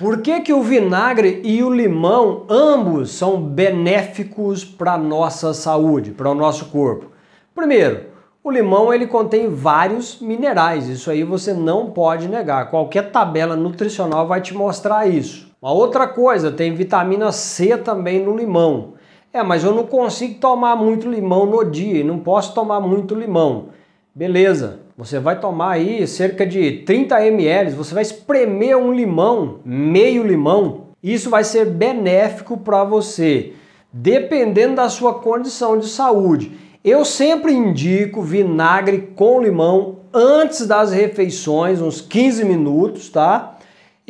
Por que que o vinagre e o limão ambos são benéficos para a nossa saúde, para o nosso corpo? Primeiro, o limão ele contém vários minerais, isso aí você não pode negar. Qualquer tabela nutricional vai te mostrar isso. Uma outra coisa, tem vitamina C também no limão. É, mas eu não consigo tomar muito limão no dia, não posso tomar muito limão. Beleza, você vai tomar aí cerca de 30 ml, você vai espremer um limão, meio limão. Isso vai ser benéfico para você, dependendo da sua condição de saúde. Eu sempre indico vinagre com limão antes das refeições, uns 15 minutos, tá?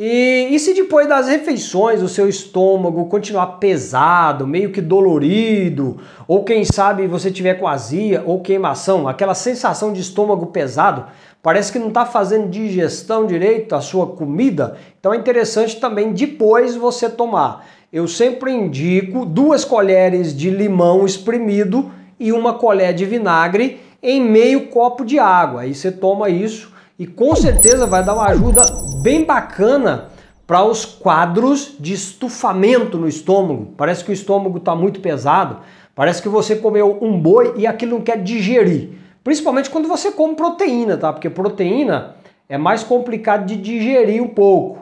E se depois das refeições o seu estômago continuar pesado, meio que dolorido, ou quem sabe você tiver com azia ou queimação, aquela sensação de estômago pesado, parece que não está fazendo digestão direito a sua comida, então é interessante também depois você tomar. Eu sempre indico 2 colheres de limão espremido e 1 colher de vinagre em meio copo de água, aí você toma isso e com certeza vai dar uma ajuda bem bacana para os quadros de estufamento no estômago. Parece que o estômago está muito pesado, parece que você comeu um boi e aquilo não quer digerir. Principalmente quando você come proteína, tá? Porque proteína é mais complicado de digerir um pouco.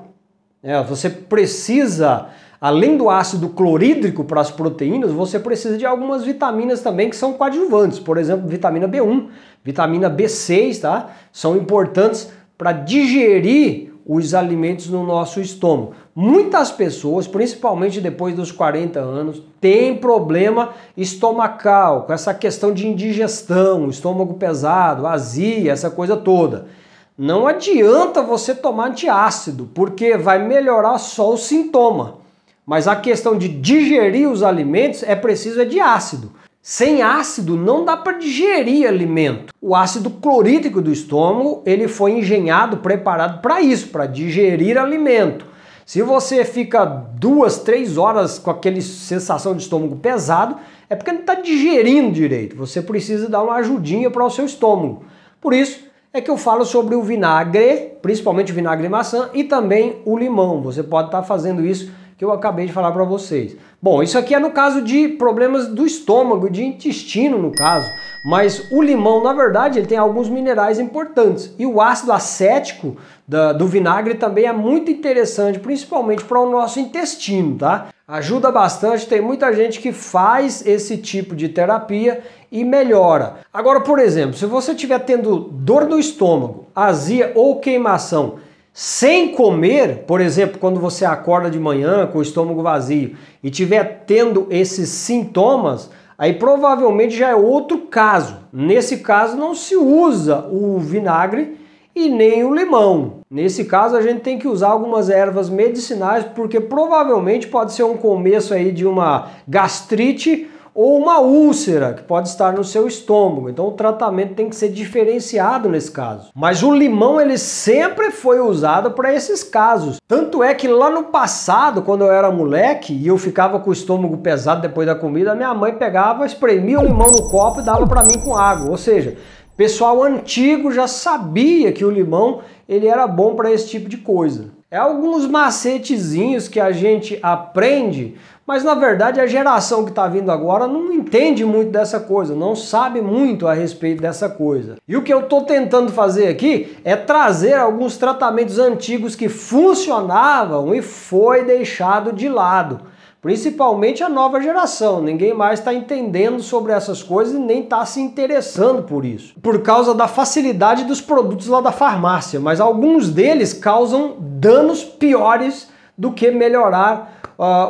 Você precisa, além do ácido clorídrico para as proteínas, você precisa de algumas vitaminas também que são coadjuvantes. Por exemplo, vitamina B1, vitamina B6, tá? São importantes para digerir os alimentos no nosso estômago. Muitas pessoas, principalmente depois dos 40 anos, têm problema estomacal, com essa questão de indigestão, estômago pesado, azia, essa coisa toda. Não adianta você tomar antiácido, porque vai melhorar só o sintoma. Mas a questão de digerir os alimentos é preciso de ácido. Sem ácido não dá para digerir alimento. O ácido clorídrico do estômago, ele foi engenhado, preparado para isso, para digerir alimento. Se você fica 2, 3 horas com aquela sensação de estômago pesado, é porque não está digerindo direito. Você precisa dar uma ajudinha para o seu estômago. Por isso é que eu falo sobre o vinagre, principalmente o vinagre e maçã, e também o limão. Você pode estar fazendo isso que eu acabei de falar para vocês. Bom, isso aqui é no caso de problemas do estômago, de intestino no caso, mas o limão, na verdade, ele tem alguns minerais importantes. E o ácido acético do vinagre também é muito interessante, principalmente para o nosso intestino, tá? Ajuda bastante, tem muita gente que faz esse tipo de terapia e melhora. Agora, por exemplo, se você estiver tendo dor no estômago, azia ou queimação, sem comer, por exemplo, quando você acorda de manhã com o estômago vazio e estiver tendo esses sintomas, aí provavelmente já é outro caso. Nesse caso não se usa o vinagre e nem o limão. Nesse caso a gente tem que usar algumas ervas medicinais, porque provavelmente pode ser um começo aí de uma gastrite ou uma úlcera que pode estar no seu estômago. Então o tratamento tem que ser diferenciado nesse caso. Mas o limão ele sempre foi usado para esses casos. Tanto é que lá no passado, quando eu era moleque e eu ficava com o estômago pesado depois da comida, minha mãe pegava, espremia o limão no copo e dava para mim com água. Ou seja, pessoal antigo já sabia que o limão ele era bom para esse tipo de coisa. É alguns macetezinhos que a gente aprende, mas na verdade a geração que está vindo agora não entende muito dessa coisa, não sabe muito a respeito dessa coisa. E o que eu estou tentando fazer aqui é trazer alguns tratamentos antigos que funcionavam e foi deixado de lado. Principalmente a nova geração, ninguém mais está entendendo sobre essas coisas e nem está se interessando por isso. Por causa da facilidade dos produtos lá da farmácia, mas alguns deles causam danos piores do que melhorar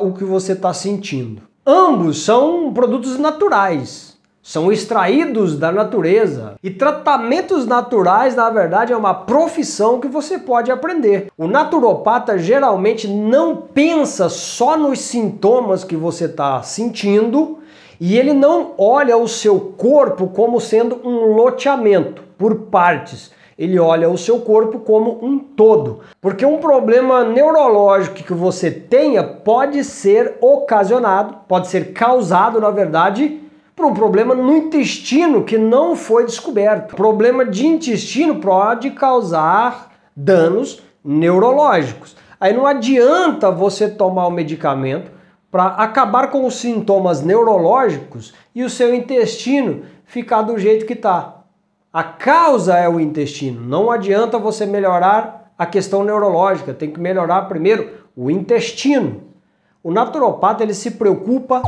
o que você está sentindo. Ambos são produtos naturais, são extraídos da natureza. E tratamentos naturais, na verdade, é uma profissão que você pode aprender. O naturopata geralmente não pensa só nos sintomas que você está sentindo e ele não olha o seu corpo como sendo um loteamento por partes. Ele olha o seu corpo como um todo, porque um problema neurológico que você tenha pode ser ocasionado, pode ser causado, na verdade, por um problema no intestino que não foi descoberto. Problema de intestino pode causar danos neurológicos. Aí não adianta você tomar o medicamento para acabar com os sintomas neurológicos e o seu intestino ficar do jeito que está. A causa é o intestino. Não adianta você melhorar a questão neurológica. Tem que melhorar primeiro o intestino. O naturopata ele se preocupa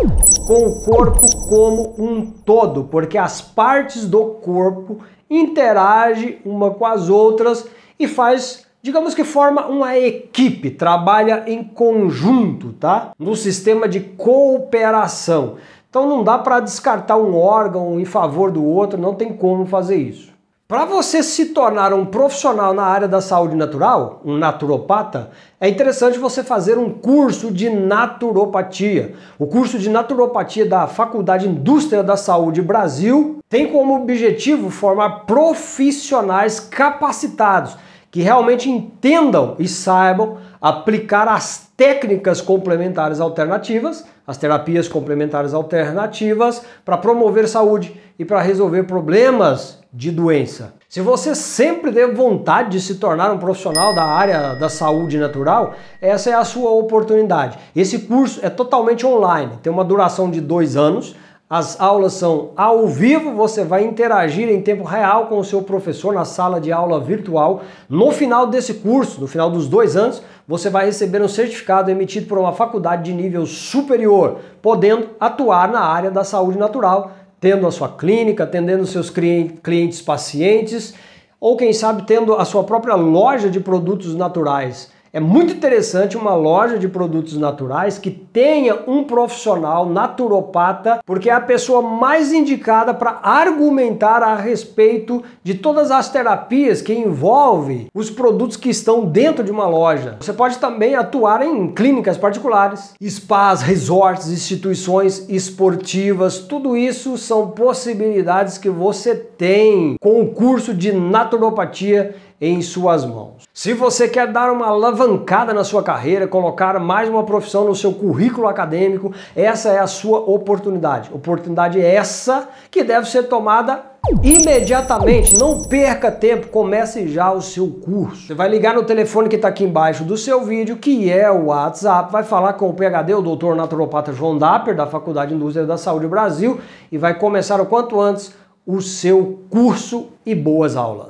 com o corpo como um todo, porque as partes do corpo interagem uma com as outras e faz, digamos que forma uma equipe, trabalha em conjunto, tá? No sistema de cooperação. Então não dá para descartar um órgão em favor do outro, não tem como fazer isso. Para você se tornar um profissional na área da saúde natural, um naturopata, é interessante você fazer um curso de naturopatia. O curso de naturopatia da Faculdade Indústria da Saúde Brasil tem como objetivo formar profissionais capacitados que realmente entendam e saibam aplicar as técnicas complementares alternativas, as terapias complementares alternativas, para promover saúde e para resolver problemas de doença. Se você sempre teve vontade de se tornar um profissional da área da saúde natural, essa é a sua oportunidade. Esse curso é totalmente online, tem uma duração de 2 anos, as aulas são ao vivo, você vai interagir em tempo real com o seu professor na sala de aula virtual. No final desse curso, no final dos 2 anos, você vai receber um certificado emitido por uma faculdade de nível superior, podendo atuar na área da saúde natural, tendo a sua clínica, atendendo seus clientes, pacientes, ou quem sabe tendo a sua própria loja de produtos naturais. É muito interessante uma loja de produtos naturais que tenha um profissional naturopata, porque é a pessoa mais indicada para argumentar a respeito de todas as terapias que envolvem os produtos que estão dentro de uma loja. Você pode também atuar em clínicas particulares, spas, resorts, instituições esportivas, tudo isso são possibilidades que você tem com o curso de naturopatia em suas mãos. Se você quer dar uma alavancada na sua carreira, colocar mais uma profissão no seu currículo acadêmico, essa é a sua oportunidade. Oportunidade essa que deve ser tomada imediatamente. Não perca tempo, comece já o seu curso. Você vai ligar no telefone que está aqui embaixo do seu vídeo, que é o WhatsApp, vai falar com o PhD, o Dr. Naturopata João Dapper, da Faculdade Indústria da Saúde Brasil, e vai começar o quanto antes o seu curso e boas aulas.